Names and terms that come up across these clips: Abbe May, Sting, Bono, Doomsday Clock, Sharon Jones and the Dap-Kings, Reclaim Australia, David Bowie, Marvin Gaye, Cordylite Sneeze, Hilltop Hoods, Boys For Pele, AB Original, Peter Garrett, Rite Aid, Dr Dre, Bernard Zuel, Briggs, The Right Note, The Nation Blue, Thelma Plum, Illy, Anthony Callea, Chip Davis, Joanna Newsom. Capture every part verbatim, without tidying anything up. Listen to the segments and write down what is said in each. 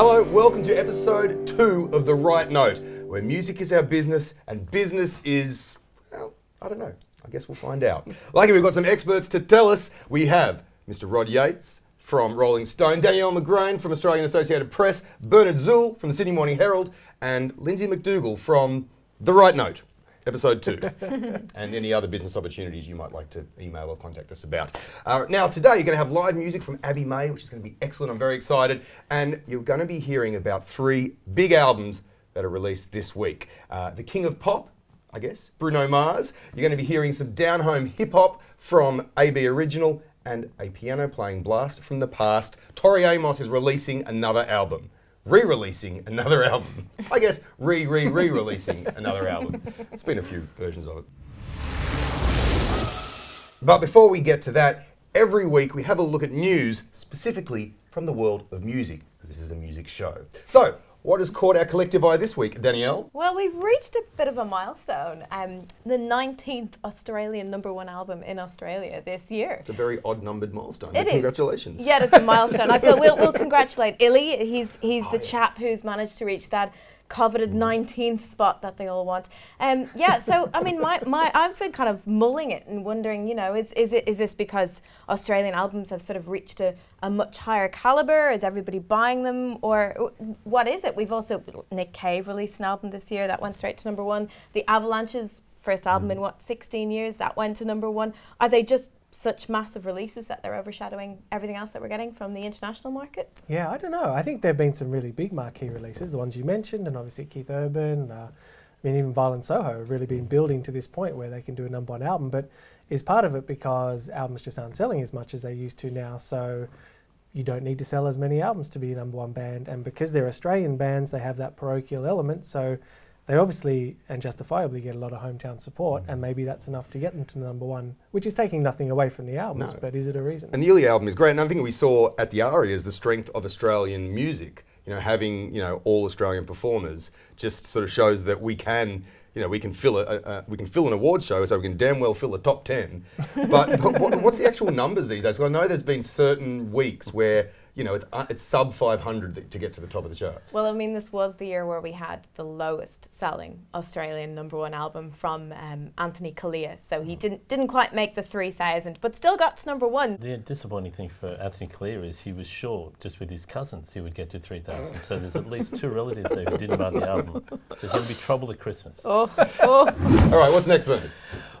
Hello, welcome to episode two of The Right Note, where music is our business and business is, well, I don't know. I guess we'll find out. Lucky we've got some experts to tell us. We have Mister Rod Yates from Rolling Stone, Danielle McGrane from Australian Associated Press, Bernard Zuel from the Sydney Morning Herald, and Lindsay McDougall from The Right Note, episode two, and any other business opportunities you might like to email or contact us about. Uh, now, today you're going to have live music from Abbe May, which is going to be excellent. I'm very excited. And you're going to be hearing about three big albums that are released this week. Uh, the King of Pop, I guess, Bruno Mars. You're going to be hearing some down-home hip-hop from A B Original, and a piano-playing blast from the past. Tori Amos is releasing another album. Re-releasing another album. I guess re-re-re-releasing another album. It's been a few versions of it. But before we get to that, every week we have a look at news, specifically from the world of music, because this is a music show. So, what has caught our collective eye this week, Danielle? Well, we've reached a bit of a milestone. Um, the nineteenth Australian number one album in Australia this year. It's a very odd-numbered milestone. It is. Congratulations. Yeah, it's a milestone. I feel we'll, we'll congratulate Illy. He's, he's oh, the yeah. chap who's managed to reach that coveted nineteenth spot that they all want. Um, yeah, so I mean, my, my, I've been kind of mulling it and wondering, you know, is, is, it, is this because Australian albums have sort of reached a, a much higher calibre? Is everybody buying them? Or what is it? We've also, Nick Cave released an album this year that went straight to number one. The Avalanches, first album mm. in what, sixteen years, that went to number one. Are they just such massive releases that they're overshadowing everything else that we're getting from the international market? Yeah, I don't know. I think there have been some really big marquee releases, the ones you mentioned, and obviously Keith Urban, uh, I mean even Violent Soho have really been building to this point where they can do a number one album, but is part of it because albums just aren't selling as much as they used to now, so you don't need to sell as many albums to be a number one band, and because they're Australian bands, they have that parochial element, so they obviously and justifiably get a lot of hometown support, and maybe that's enough to get them to number one, which is taking nothing away from the albums, no. but is it a reason? And the Illy album is great, and I think we saw at the ARIA is the strength of Australian music. You know, having, you know, all Australian performers just sort of shows that we can, you know, we can fill a, uh, we can fill an awards show, so we can damn well fill a top ten. But, but what, what's the actual numbers these days? So I know there's been certain weeks where, you know, it's, uh, it's sub five hundred to get to the top of the charts. Well, I mean, this was the year where we had the lowest selling Australian number one album from um, Anthony Callea. So he didn't didn't quite make the three thousand, but still got to number one. The disappointing thing for Anthony Callea is he was sure just with his cousins he would get to three thousand. So there's at least two relatives there who didn't buy the album. There's going to be trouble at Christmas. Oh, oh. All right, what's next, Bernard?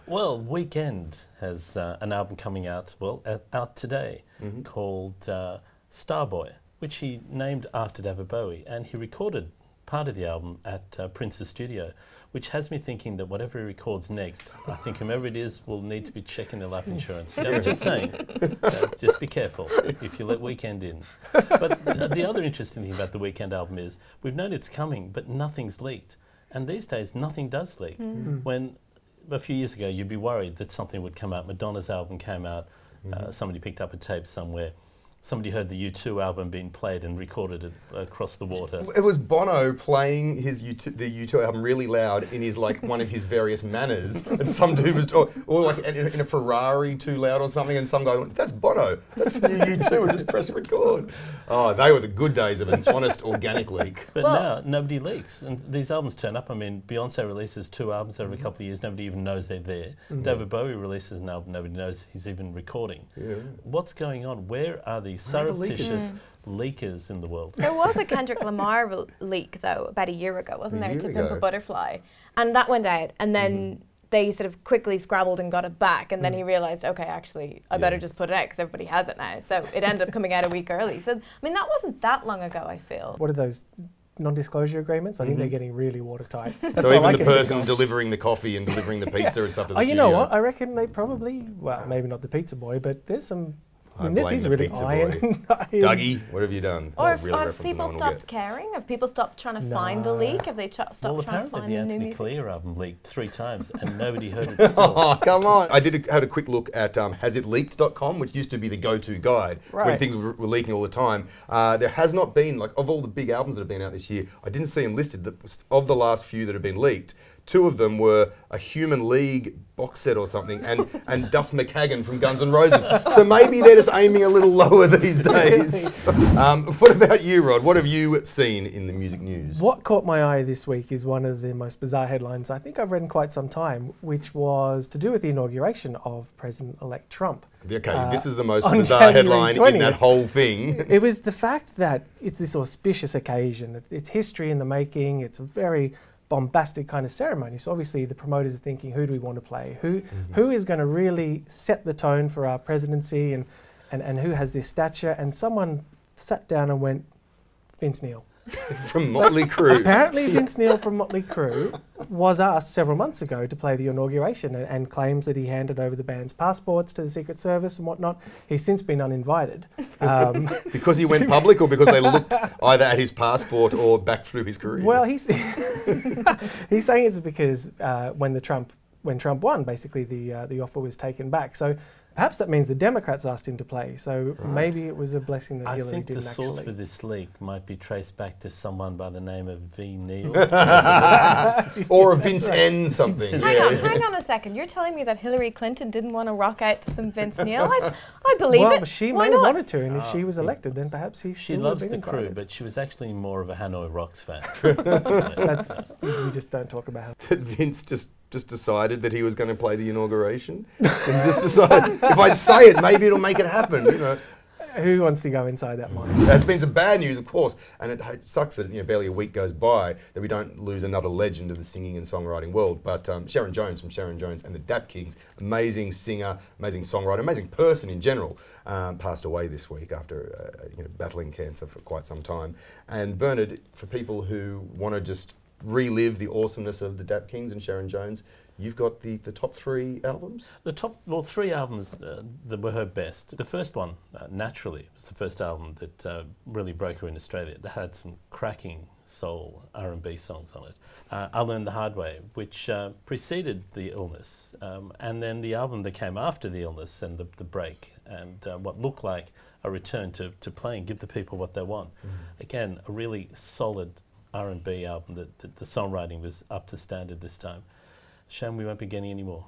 Well, Weekend has uh, an album coming out, well, uh, out today, mm-hmm. called Uh, Starboy, which he named after David Bowie, and he recorded part of the album at uh, Prince's studio, which has me thinking that whatever he records next, I think whomever it is will need to be checking their life insurance. You know, I'm just saying, uh, just be careful if you let Weekend in. But th the other interesting thing about the Weekend album is we've known it's coming, but nothing's leaked. And these days, nothing does leak. Mm. When a few years ago, you'd be worried that something would come out. Madonna's album came out, uh, somebody picked up a tape somewhere. Somebody heard the U two album being played and recorded it across the water. It was Bono playing his U two, the U two album really loud in his like one of his various manners, and some dude was or, or like in, in a Ferrari too loud or something, and some guy went, "That's Bono. That's the new U two," and just press record. Oh, they were the good days of an honest organic leak. But well, now nobody leaks, and these albums turn up. I mean, Beyonce releases two albums every mm-hmm. couple of years. Nobody even knows they're there. Mm-hmm. David Bowie releases an album. Nobody knows he's even recording. Yeah. What's going on? Where are the surreptitious leakers in the world? There was a Kendrick Lamar leak though about a year ago, wasn't there? To Pimp a Butterfly, and that went out, and then mm-hmm. they sort of quickly scrabbled and got it back, and mm. then he realised, okay, actually, I yeah. better just put it out because everybody has it now. So it ended up coming out a week early. So I mean, that wasn't that long ago. I feel. What are those non-disclosure agreements? I mm-hmm. think they're getting really watertight. That's so even I the person delivering the coffee and delivering the pizza yeah. is up to the oh, you studio. Know what? I reckon they probably, well, maybe not the pizza boy, but there's some. I blame These the really pizza iron, boy. Iron. Dougie, what have you done? Or if, really or if people stopped caring? Have people stopped trying to no. find the leak? Have they stopped well, trying to find the, the new music? Well, apparently the Anthony Callea album leaked three times and nobody heard it still. Oh, come on. I did a, had a quick look at um, has it leaked dot com, which used to be the go-to guide right. when things were, were leaking all the time. Uh, there has not been, like, of all the big albums that have been out this year, I didn't see them listed. The, of the last few that have been leaked, two of them were a Human League box set or something, and, and Duff McKagan from Guns N' Roses. So maybe they're just aiming a little lower these days. Um, what about you, Rod? What have you seen in the music news? What caught my eye this week is one of the most bizarre headlines I think I've read in quite some time, which was to do with the inauguration of President-elect Trump. Okay, uh, this is the most bizarre January headline twentieth in that whole thing. It was the fact that it's this auspicious occasion. It's history in the making. It's a very bombastic kind of ceremony. So obviously the promoters are thinking, who do we want to play? Who mm-hmm. who is going to really set the tone for our presidency, and, and, and who has this stature? And someone sat down and went, Vince Neil. From Mötley Crüe. Apparently Vince Neil from Mötley Crüe was asked several months ago to play the inauguration, and, and claims that he handed over the band's passports to the Secret Service and whatnot. He's since been uninvited. Um, because he went public, or because they looked either at his passport or back through his career? Well, he's, he's saying it's because uh, when, the Trump, when Trump won, basically the, uh, the offer was taken back. So perhaps that means the Democrats asked him to play, so right. maybe it was a blessing that I Hillary didn't actually. I think the source for this leak might be traced back to someone by the name of V. Neil. Or a Vince right. N something. Hang, yeah. on, hang on a second, you're telling me that Hillary Clinton didn't want to rock out to some Vince Neil? I, I believe well, it. Well, she Why may not? have wanted to, and oh. if she was elected, then perhaps he she still loves the crew, but she was actually more of a Hanoi Rocks fan. That's, you just don't talk about how Vince just just decided that he was going to play the inauguration, and just decided, if I say it, maybe it'll make it happen, you know. Who wants to go inside that mind? That's been some bad news, of course, and it, it sucks that, you know, barely a week goes by that we don't lose another legend of the singing and songwriting world. But um, Sharon Jones from Sharon Jones and the Dap Kings, amazing singer, amazing songwriter, amazing person in general, um, passed away this week after uh, you know, battling cancer for quite some time. And Bernard, for people who want to just relive the awesomeness of the Dap Kings and Sharon Jones, you've got the, the top three albums? The top, well, three albums uh, that were her best. The first one, uh, Naturally, was the first album that uh, really broke her in Australia. That had some cracking soul R and B songs on it. Uh, I Learned the Hard Way, which uh, preceded the illness, um, and then the album that came after the illness and the, the break, and uh, what looked like a return to, to playing, give the people what they want. Mm-hmm. Again, a really solid R and B album, that, that the songwriting was up to standard this time. Shame we won't be getting any more.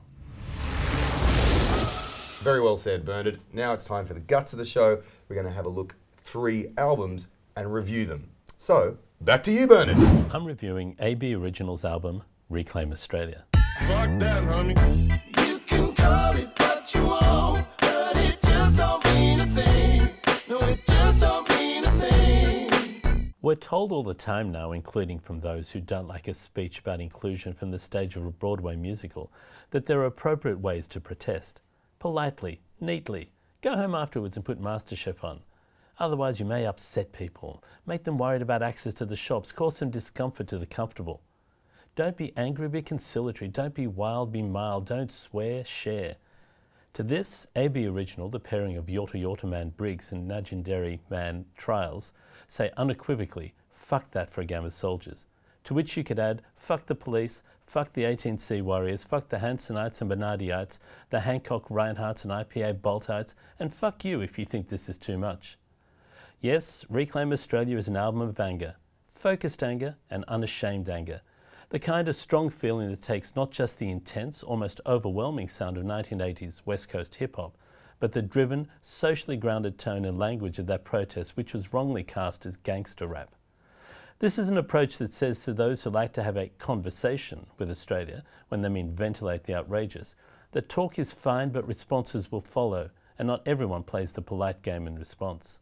Very well said, Bernard. Now it's time for the guts of the show. We're going to have a look at three albums and review them. So, back to you, Bernard. I'm reviewing A B Original's album, Reclaim Australia. Fuck that, homie. You can call it what you want, but it just don't mean a thing. No, it just don't mean a thing. We're told all the time now, including from those who don't like a speech about inclusion from the stage of a Broadway musical, that there are appropriate ways to protest. Politely, neatly, go home afterwards and put MasterChef on. Otherwise you may upset people, make them worried about access to the shops, cause some discomfort to the comfortable. Don't be angry, be conciliatory, don't be wild, be mild, don't swear, share. To this, A B Original, the pairing of Yorta Yorta Man Briggs and Najinderi Man Trials, say unequivocally, fuck that for a game of soldiers. To which you could add, fuck the police, fuck the eighteen C Warriors, fuck the Hansonites and Bernardites, the Hancock Reinhardts and I P A Boltites, and fuck you if you think this is too much. Yes, Reclaim Australia is an album of anger, focused anger and unashamed anger. The kind of strong feeling that takes not just the intense, almost overwhelming sound of nineteen eighties West Coast hip-hop, but the driven, socially grounded tone and language of that protest, which was wrongly cast as gangster rap. This is an approach that says to those who like to have a conversation with Australia, when they mean ventilate the outrageous, that talk is fine but responses will follow, and not everyone plays the polite game in response.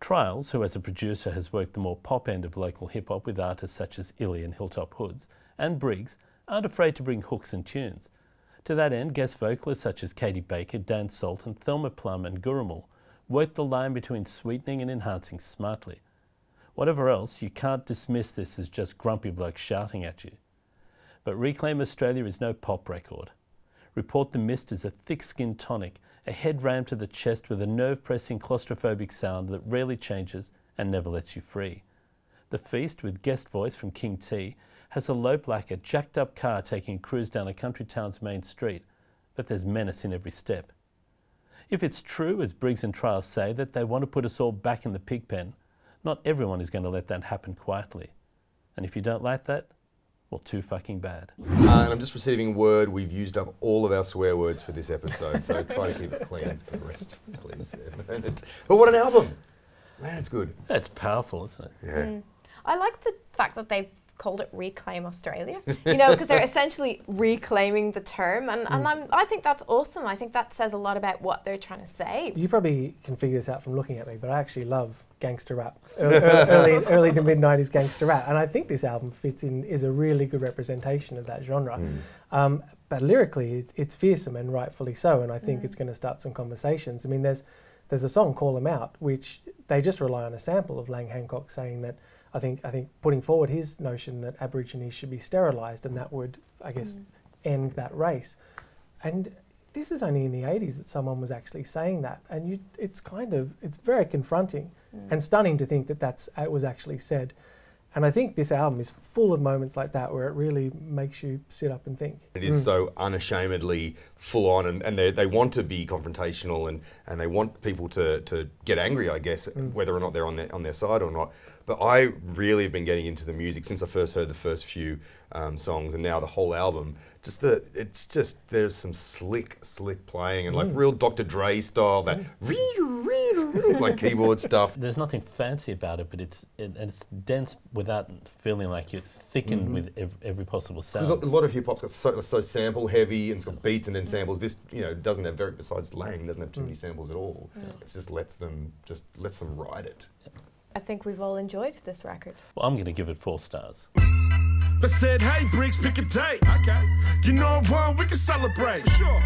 Trials, who as a producer has worked the more pop end of local hip-hop with artists such as Illy and Hilltop Hoods, and Briggs, aren't afraid to bring hooks and tunes. To that end, guest vocalists such as Katie Baker, Dan Sultan, Thelma Plum and Guramal work the line between sweetening and enhancing smartly. Whatever else, you can't dismiss this as just grumpy blokes shouting at you. But Reclaim Australia is no pop record. Report the Mist is a thick-skinned tonic, a head ram to the chest with a nerve-pressing claustrophobic sound that rarely changes and never lets you free. The Feast, with guest voice from King T, has a low black, a jacked-up car taking a cruise down a country town's main street, but there's menace in every step. If it's true, as Briggs and Trials say, that they want to put us all back in the pig pen, not everyone is going to let that happen quietly. And if you don't like that, Well, too fucking bad. Uh, and I'm just receiving word we've used up all of our swear words for this episode, so try to keep it clean for the rest, please. There, but what an album! Man, it's good. That's powerful, isn't it? Yeah. Mm. I like the fact that they've called it Reclaim Australia, you know, because they're essentially reclaiming the term, and, and mm. I'm, I think that's awesome. I think that says a lot about what they're trying to say. You probably can figure this out from looking at me, but I actually love gangster rap, early, early, early to mid nineties gangster rap, and I think this album fits in, is a really good representation of that genre. Mm. Um, but lyrically, it, it's fearsome, and rightfully so, and I think mm. it's going to start some conversations. I mean, there's, there's a song, Call 'Em Out, which they just rely on a sample of Lang Hancock saying that I think, I think putting forward his notion that Aborigines should be sterilised, and that would, I guess, mm. end that race. And this is only in the eighties that someone was actually saying that, and you, it's kind of, it's very confronting mm. and stunning to think that that's, it was actually said. And I think this album is full of moments like that where it really makes you sit up and think. It is mm. so unashamedly full on, and, and they, they want to be confrontational, and, and they want people to, to get angry, I guess, mm. whether or not they're on their, on their side or not. But I really have been getting into the music since I first heard the first few um, songs, and now the whole album. Just the, it's just, there's some slick, slick playing, and mm. like real Doctor Dre style, that mm. like keyboard stuff. There's nothing fancy about it, but it's, it, it's dense with without feeling like you're thickened mm. with every, every possible sound. Because a lot of hip hop's got so, so sample heavy, and it's got beats and then samples. This, you know, doesn't have very, besides Lang, doesn't have too mm. many samples at all. Yeah. It just lets them, just lets them ride it. I think we've all enjoyed this record. Well, I'm going to give it four stars. They said, hey Briggs, pick a date. Okay. You know what, we can celebrate. For sure.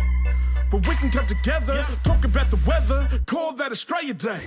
But we can come together, yeah. talk about the weather, call that Australia Day.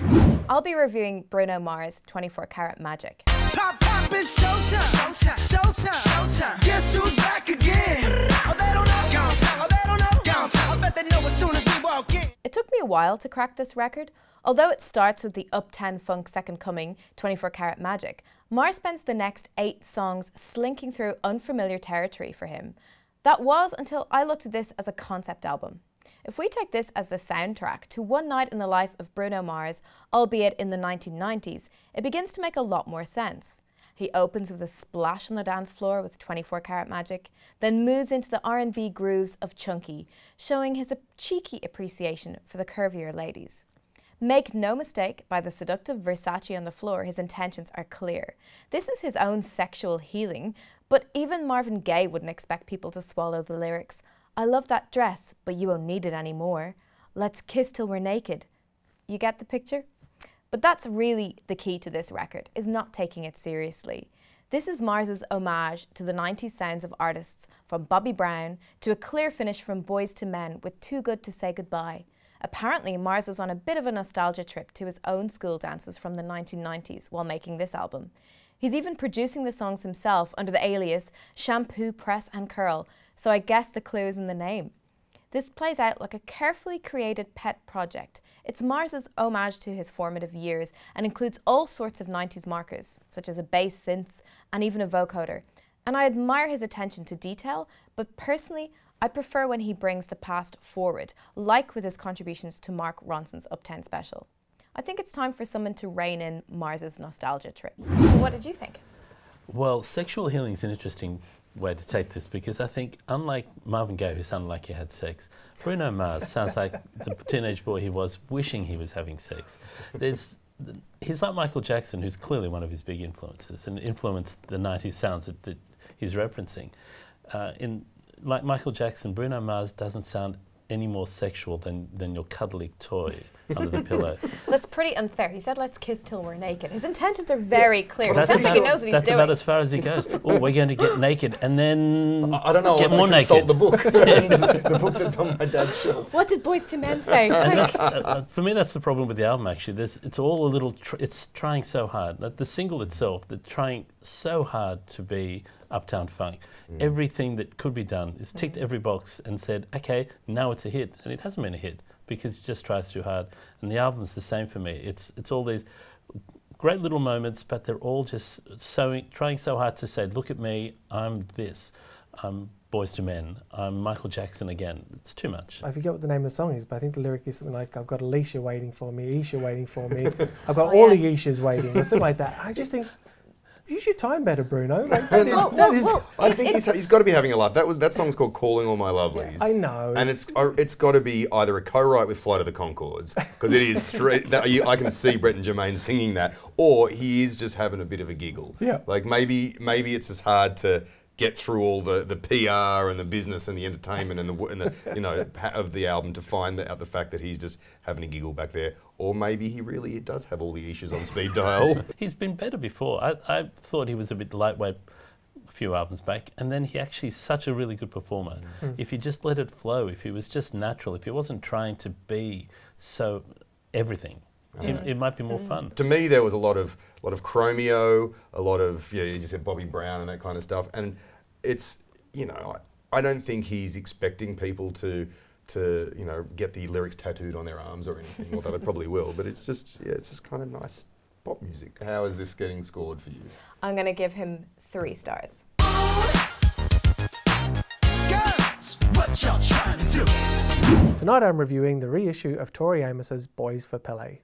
I'll be reviewing Bruno Mars' twenty-four carat magic. Pop, pop, it's showtime, showtime, showtime, showtime. Guess who's back again? Oh, they don't know, oh, they don't know, I bet they know as soon as we walk in. It took me a while to crack this record. Although it starts with the up-ten funk second coming, twenty-four carat magic, Mars spends the next eight songs slinking through unfamiliar territory for him. That was until I looked at this as a concept album. If we take this as the soundtrack to one night in the life of Bruno Mars, albeit in the nineteen nineties, it begins to make a lot more sense. He opens with a splash on the dance floor with twenty-four carat magic, then moves into the R and B grooves of Chunky, showing his cheeky appreciation for the curvier ladies. Make no mistake, by the seductive Versace on the floor, his intentions are clear. This is his own sexual healing, but even Marvin Gaye wouldn't expect people to swallow the lyrics, I love that dress, but you won't need it anymore. Let's kiss till we're naked. You get the picture? But that's really the key to this record, is not taking it seriously. This is Mars's homage to the nineties sounds of artists from Bobby Brown to a clear finish from Boyz two Men with Too Good to Say Goodbye. Apparently, Mars was on a bit of a nostalgia trip to his own school dances from the nineteen nineties while making this album. He's even producing the songs himself under the alias Shampoo, Press and Curl, so I guess the clue is in the name. This plays out like a carefully created pet project. It's Mars's homage to his formative years and includes all sorts of nineties markers, such as a bass synth and even a vocoder. And I admire his attention to detail, but personally, I prefer when he brings the past forward, like with his contributions to Mark Ronson's Uptown Special. I think it's time for someone to rein in Mars's nostalgia trip. So what did you think? Well, sexual healing is an interesting way to take this, because I think, unlike Marvin Gaye, who sounded like he had sex, Bruno Mars sounds like the teenage boy he was wishing he was having sex. There's, he's like Michael Jackson, who's clearly one of his big influences, and influenced the nineties sounds that, that he's referencing. Uh, in, like Michael Jackson, Bruno Mars doesn't sound any more sexual than, than your cuddly toy under the pillow. That's pretty unfair. He said, let's kiss till we're naked. His intentions are very yeah. clear. Well, it sounds about, like he knows what he's doing. That's about as far as he goes. Oh, we're going to get naked and then I, I don't know, get I more naked. I the book. The book that's on my dad's shelf. What did Boyz two Men say? That's, uh, for me, that's the problem with the album, actually. There's, it's all a little, tr it's trying so hard. Like the single itself, they're trying so hard to be Uptown Funk. Mm. Everything that could be done is ticked every box and said, okay, now it's a hit. And it hasn't been a hit, because it just tries too hard. And the album's the same for me. It's it's all these great little moments, but they're all just so, trying so hard to say, look at me, I'm this. I'm Boyz two Men. I'm Michael Jackson again. It's too much. I forget what the name of the song is, but I think the lyric is something like, I've got Alicia waiting for me, Isha waiting for me. I've got oh, all yes. the Ishas waiting, or something like that. I just think use your time better, Bruno. Like, that is, well, that well, is, well, I think he's, he's got to be having a laugh. That was, that song's called "Calling All My Lovelies." I know, and it's it's, it's got to be either a co-write with Flight of the Conchords, because it is straight. That, you, I can see Brett and Jermaine singing that, or he is just having a bit of a giggle. Yeah, like maybe maybe it's as hard to get through all the the P R and the business and the entertainment and the and the you know of the album to find out the, the fact that he's just having a giggle back there. Or maybe he really does have all the issues on speed dial. He's been better before. I, I thought he was a bit lightweight a few albums back, and then he actually is such a really good performer. Mm. If he just let it flow, if he was just natural, if he wasn't trying to be so everything, mm. it, it might be more mm. fun. To me, there was a lot of a lot of Chromeo, a lot of, you know, you just said Bobby Brown and that kind of stuff. And it's, you know, I, I don't think he's expecting people to to you know get the lyrics tattooed on their arms or anything, although they probably will, but it's just, yeah, it's just kind of nice pop music. How is this getting scored for you? I'm going to give him three stars. Girls, what y'all trying to do? Tonight I'm reviewing the reissue of Tori Amos's Boys for Pele.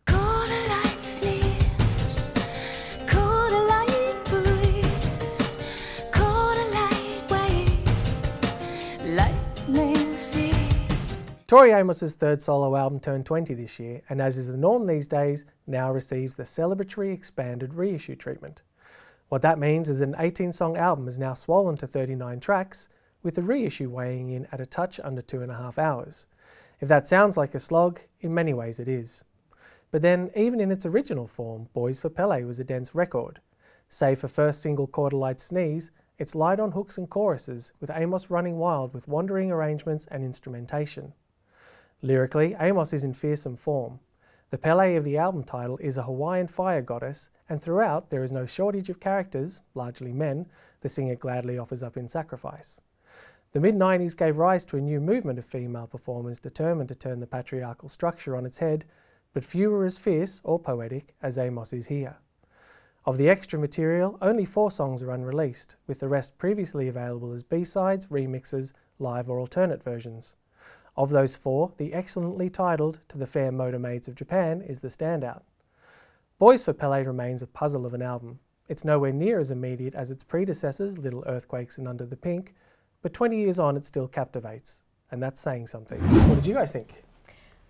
Tori Amos' third solo album turned twenty this year, and as is the norm these days, now receives the celebratory expanded reissue treatment. What that means is an eighteen song album is now swollen to thirty-nine tracks, with the reissue weighing in at a touch under two and a half hours. If that sounds like a slog, in many ways it is. But then, even in its original form, Boyz two Men was a dense record. Save for first single Cordylite Sneeze, it's light on hooks and choruses, with Amos running wild with wandering arrangements and instrumentation. Lyrically, Amos is in fearsome form. The Pele of the album title is a Hawaiian fire goddess, and throughout there is no shortage of characters, largely men, the singer gladly offers up in sacrifice. The mid nineties gave rise to a new movement of female performers determined to turn the patriarchal structure on its head, but few were as fierce or poetic as Amos is here. Of the extra material, only four songs are unreleased, with the rest previously available as B-sides, remixes, live or alternate versions. Of those four, the excellently titled To the Fair Motor Maids of Japan is the standout. Boyz two Men remains a puzzle of an album. It's nowhere near as immediate as its predecessors, Little Earthquakes and Under the Pink, but twenty years on it still captivates, and that's saying something. What did you guys think?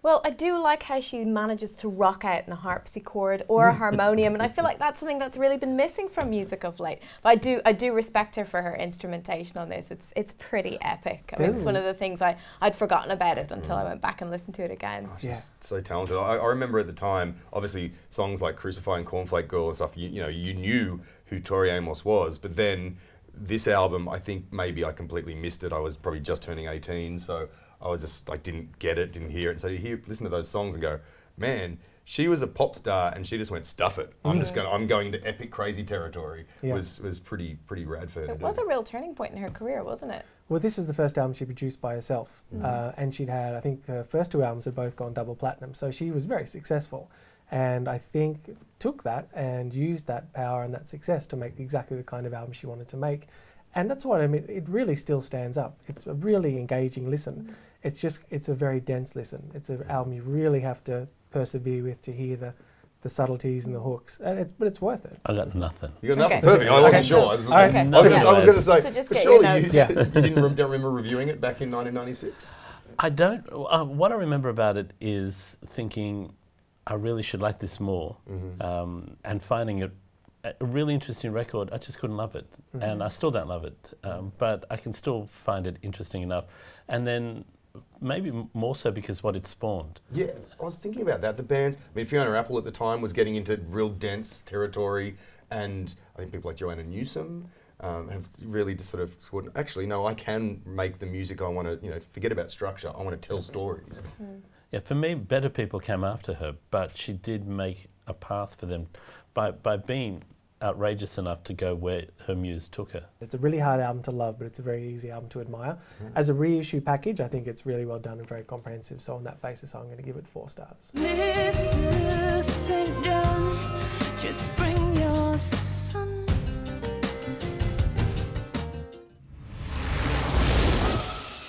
Well, I do like how she manages to rock out in a harpsichord or a harmonium, and I feel like that's something that's really been missing from music of late. But I do, I do respect her for her instrumentation on this. It's, it's pretty epic. I mean, it's one of the things I, I'd forgotten about it until I went back and listened to it again. Oh, she's yeah. so talented. I, I remember at the time, obviously, songs like "Crucify" and "Cornflake Girl" and stuff. You, you know, you knew who Tori Amos was, but then this album, I think maybe I completely missed it. I was probably just turning eighteen, so. I was just like, didn't get it, didn't hear it. So you hear, listen to those songs and go, man, she was a pop star and she just went, stuff it. I'm yeah. just going, I'm going to epic crazy territory. Yeah. Was was pretty pretty rad for her. It was a real turning point in her career, wasn't it? Well, this is the first album she produced by herself, mm-hmm. uh, and she'd had, I think, the first two albums had both gone double platinum. So she was very successful, and I think took that and used that power and that success to make exactly the kind of album she wanted to make. And that's what I mean, it really still stands up. It's a really engaging listen. Mm-hmm. It's just, it's a very dense listen. It's an album you really have to persevere with to hear the, the subtleties and the hooks. And it, but it's worth it. I got nothing. You got okay. nothing? Perfect. I wasn't okay. sure. I was, okay. I was, okay. I was going to say, so just but surely you, you, yeah. you didn't rem don't remember reviewing it back in nineteen ninety-six? I don't. Uh, what I remember about it is thinking, I really should like this more. Mm-hmm. um, and finding it a really interesting record. I just couldn't love it. Mm-hmm. And I still don't love it. Um, but I can still find it interesting enough. And then maybe more so because what it spawned. Yeah, I was thinking about that. The bands, I mean, Fiona Apple at the time was getting into real dense territory, and I think people like Joanna Newsom um, have really just sort of, actually, no, I can make the music I want to, you know, forget about structure. I want to tell stories. Mm. Yeah, for me, better people came after her, but she did make a path for them by, by being outrageous enough to go where her muse took her. It's a really hard album to love, but it's a very easy album to admire. Mm. As a reissue package, I think it's really well done and very comprehensive, so on that basis I'm going to give it four stars. Mister Saint John, just bring your son.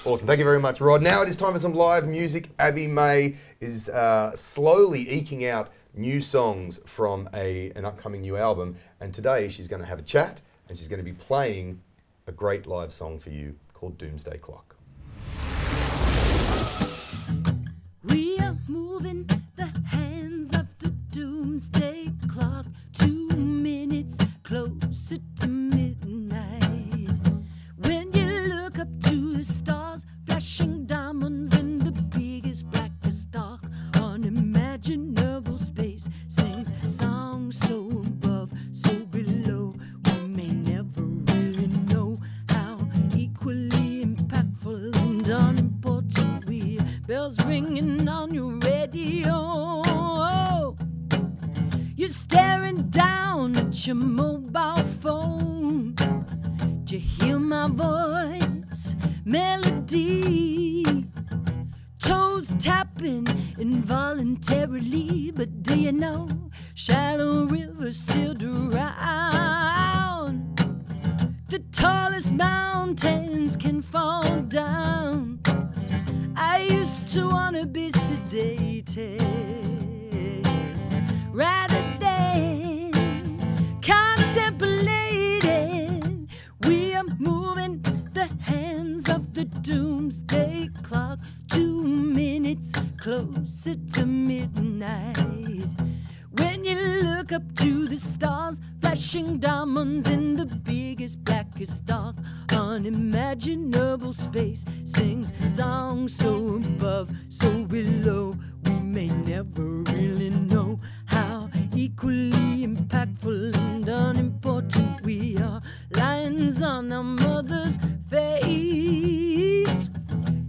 Awesome, thank you very much, Rod. Now it is time for some live music. Abbe May is uh, slowly eking out new songs from a, an upcoming new album. And today she's going to have a chat and she's going to be playing a great live song for you called Doomsday Clock. We are moving the hands of the Doomsday Clock, two minutes closer to midnight. When you look up to the stars, flashing diamonds in the biggest, blackest dark, unimaginable space sings songs so above, so below. We may never really know how equally impactful and unimportant we are. Bells ringing on your radio. You're staring down at your mobile phone. Do you hear my voice? Melody. Toes tapping involuntarily, but do you know, shallow rivers still drown. The tallest mountains can fall down. I used to want to be sedated rather than contemplated. We are moving the hands of the Doomsday Clock, two minutes closer to midnight. When you look up to the stars, flashing diamonds in the biggest, blackest dark, unimaginable space sings songs so above, so below. We may never really know how equally impactful and unimportant we are. Lines on our mother's face,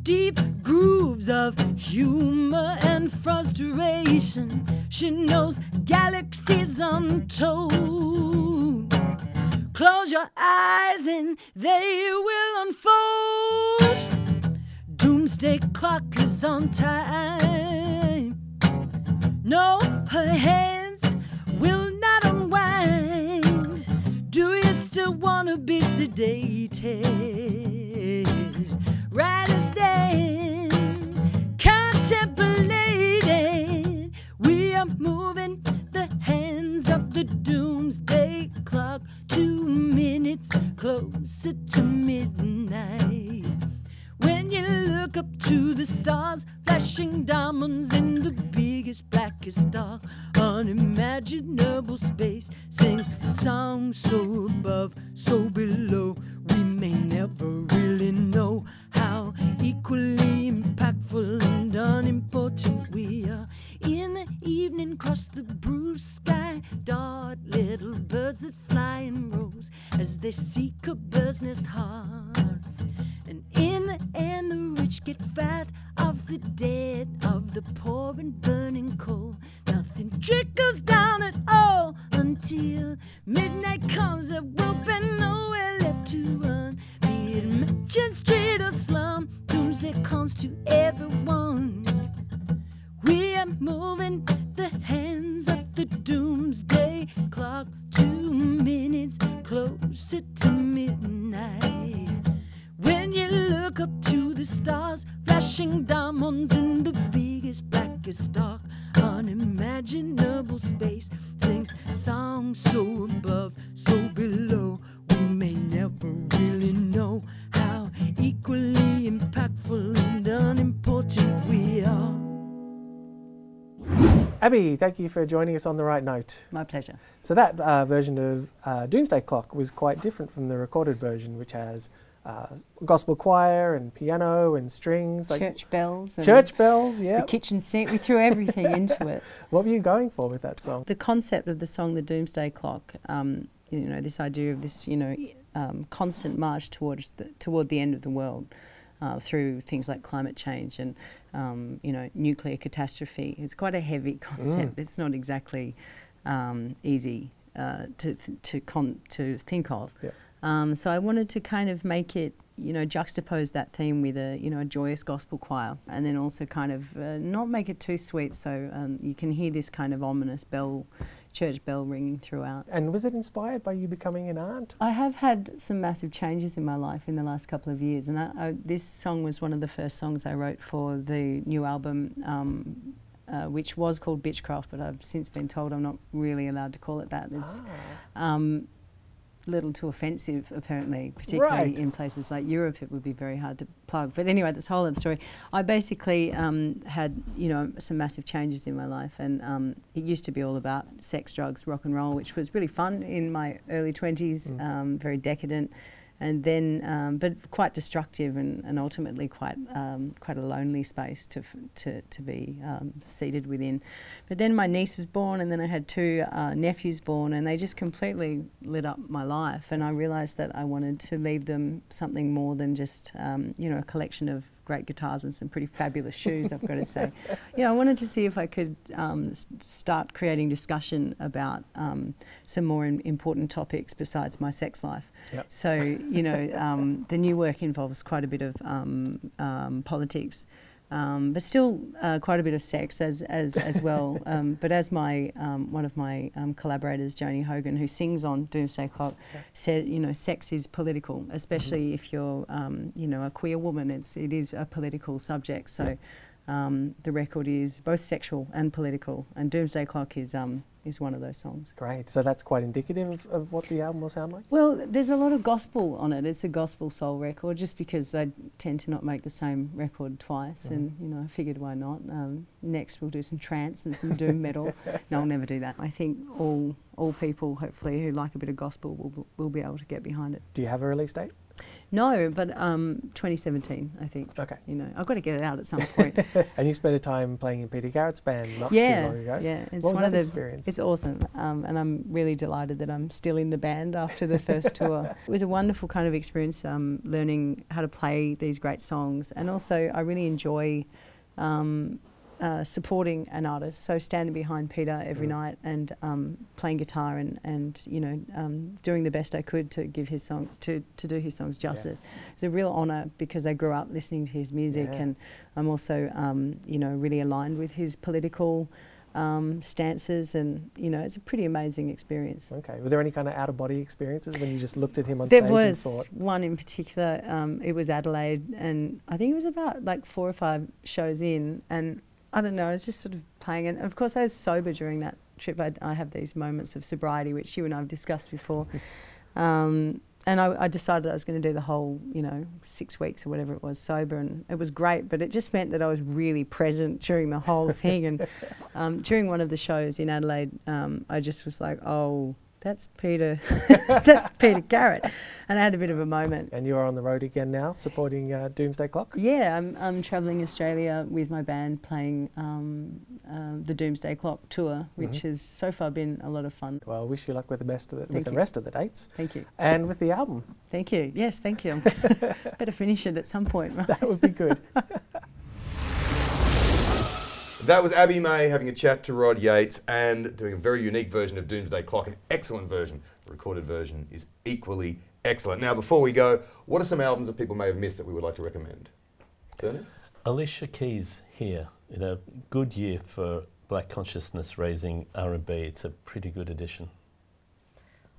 deep grooves of humor and frustration. She knows galaxies untold. Close your eyes and they will unfold. Doomsday clock is on time. No, her hands will not unwind. Do you still want to be sedated rather than contemplated? We are moving the hands of the Doomsday Clock, two minutes closer to midnight. When you look up to the stars, flashing diamonds in the biggest, blackest dark, unimaginable space sings songs so above, so below. We may never really know how equally impactful and unimportant we are. In the evening, cross the blue sky, dart little birds that fly in rows as they seek a bird's nest hard. And in the end, the rich get fat of the dead, of the poor and burning coal. Nothing trickles down at all until midnight comes. There will be nowhere left to run, be it mansion, street or slum. Doomsday comes to everyone. We are moving the hands of the Doomsday Clock, two minutes closer to midnight. When you look up to the stars, flashing diamonds in the biggest, blackest dark, unimaginable space sings songs so above, so below. We may never really know how equally impactful and unimportant we are. Abbe, thank you for joining us on The Right Note. My pleasure. So that uh, version of uh, Doomsday Clock was quite different from the recorded version, which has Uh, gospel choir and piano and strings, like church bells, and church bells, yeah. The kitchen sink. We threw everything into it. What were you going for with that song? The concept of the song, the Doomsday Clock. Um, you know, this idea of this, you know, um, constant march towards the, toward the end of the world, uh, through things like climate change and um, you know, nuclear catastrophe. It's quite a heavy concept. Mm. It's not exactly um, easy uh, to th to con to think of. Yeah. Um, so I wanted to kind of make it, you know, juxtapose that theme with a, you know, a joyous gospel choir, and then also kind of uh, not make it too sweet, so um, you can hear this kind of ominous bell, church bell ringing throughout. And was it inspired by you becoming an aunt? I have had some massive changes in my life in the last couple of years, and I, I, this song was one of the first songs I wrote for the new album, um, uh, which was called Bitchcraft, but I've since been told I'm not really allowed to call it that. It's oh. um, little too offensive, apparently, particularly right. in places like Europe. It would be very hard to plug. But anyway, that's a whole other story. I basically um, had, you know, some massive changes in my life, and um, it used to be all about sex, drugs, rock and roll, which was really fun in my early twenties, mm. um, very decadent, and then, um, but quite destructive, and, and ultimately quite, um, quite a lonely space to f to, to be um, seated within. But then my niece was born, and then I had two uh, nephews born, and they just completely lit up my life. And I realised that I wanted to leave them something more than just, um, you know, a collection of great guitars and some pretty fabulous shoes, I've got to say. You know, I wanted to see if I could um, start creating discussion about um, some more important topics besides my sex life. Yep. So, you know, um, the new work involves quite a bit of um, um, politics, um, but still uh, quite a bit of sex as as, as well. Um, but as my um, one of my um, collaborators, Joni Hogan, who sings on Doomsday Clock, okay. said, you know, sex is political, especially mm-hmm. if you're, um, you know, a queer woman. It's it is a political subject. So um, the record is both sexual and political, and Doomsday Clock is. Um, is one of those songs. Great, so that's quite indicative of, of what the album will sound like? Well, there's a lot of gospel on it. It's a gospel soul record, just because I tend to not make the same record twice, mm. and, you know, I figured why not. Um, next we'll do some trance and some doom metal. No, I'll never do that. I think all all people, hopefully, who like a bit of gospel will, will be able to get behind it. Do you have a release date? No, but um, twenty seventeen, I think. Okay. You know, I've got to get it out at some point. And you spent a time playing in Peter Garrett's band not yeah, too long ago. Yeah, it's what was one that of the, experience? It's awesome, um, and I'm really delighted that I'm still in the band after the first tour. It was a wonderful kind of experience, um, learning how to play these great songs, and also I really enjoy um, uh, supporting an artist. So standing behind Peter every mm. night and um, playing guitar and, and you know, um, doing the best I could to give his song to, to do his songs justice. Yeah. It's a real honour because I grew up listening to his music, yeah. and I'm also um, you know, really aligned with his political Um, stances, and you know, it's a pretty amazing experience. Okay, were there any kind of out of body experiences when you just looked at him on stage and thought? There was one in particular. Um, it was Adelaide, and I think it was about like four or five shows in, and I don't know. I was just sort of playing, and of course I was sober during that trip. I, I have these moments of sobriety, which you and I have discussed before. um, And I, I decided I was going to do the whole, you know, six weeks or whatever it was sober, and it was great. But it just meant that I was really present during the whole thing. And um, during one of the shows in Adelaide, um, I just was like, "Oh, that's Peter, that's Peter Garrett," and I had a bit of a moment. And you are on the road again now, supporting uh, Doomsday Clock. Yeah, I'm, I'm travelling Australia with my band, playing um, uh, the Doomsday Clock tour, which mm-hmm. has so far been a lot of fun. Well, I wish you luck with the best of the, with the rest of the dates. Thank you. And with the album. Thank you. Yes, thank you. Better finish it at some point, right? That would be good. That was Abbe May having a chat to Rod Yates and doing a very unique version of Doomsday Clock, an excellent version. The recorded version is equally excellent. Now, before we go, what are some albums that people may have missed that we would like to recommend? Bernard? Alicia Keys, Here. You know, good year for black consciousness raising R and B. It's a pretty good edition.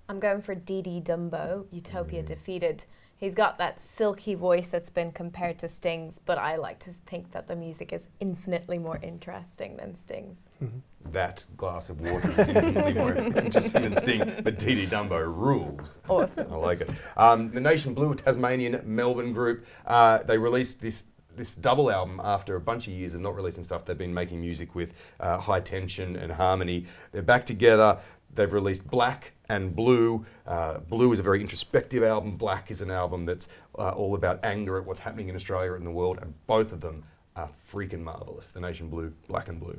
I'm going for Dee Dee Dumbo, Utopia mm. Defeated. He's got that silky voice that's been compared to Sting's, but I like to think that the music is infinitely more interesting than Sting's. Mm-hmm. That glass of water is infinitely more interesting than Sting, but Dee Dee Dumbo rules. Awesome. I like it. Um, the Nation Blue, Tasmanian Melbourne group, uh, they released this this double album after a bunch of years of not releasing stuff. They've been making music with uh, high tension and harmony. They're back together. They've released Black and Blue. Uh, Blue is a very introspective album. Black is an album that's uh, all about anger at what's happening in Australia and the world, and both of them are freaking marvellous. The Nation Blue, Black and Blue.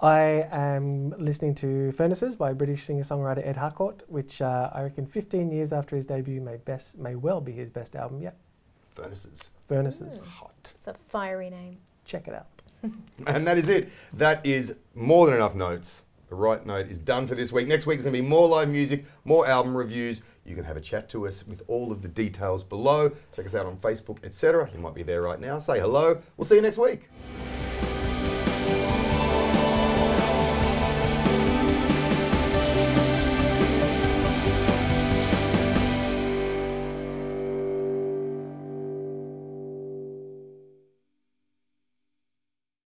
I am listening to Furnaces by British singer-songwriter Ed Harcourt, which uh, I reckon fifteen years after his debut may best may well be his best album yet. Furnaces. Furnaces. Mm. Hot. It's a fiery name. Check it out. And that is it. That is more than enough notes. The Right Note is done for this week. Next week there's going to be more live music, more album reviews. You can have a chat to us with all of the details below. Check us out on Facebook, et cetera. You might be there right now. Say hello. We'll see you next week.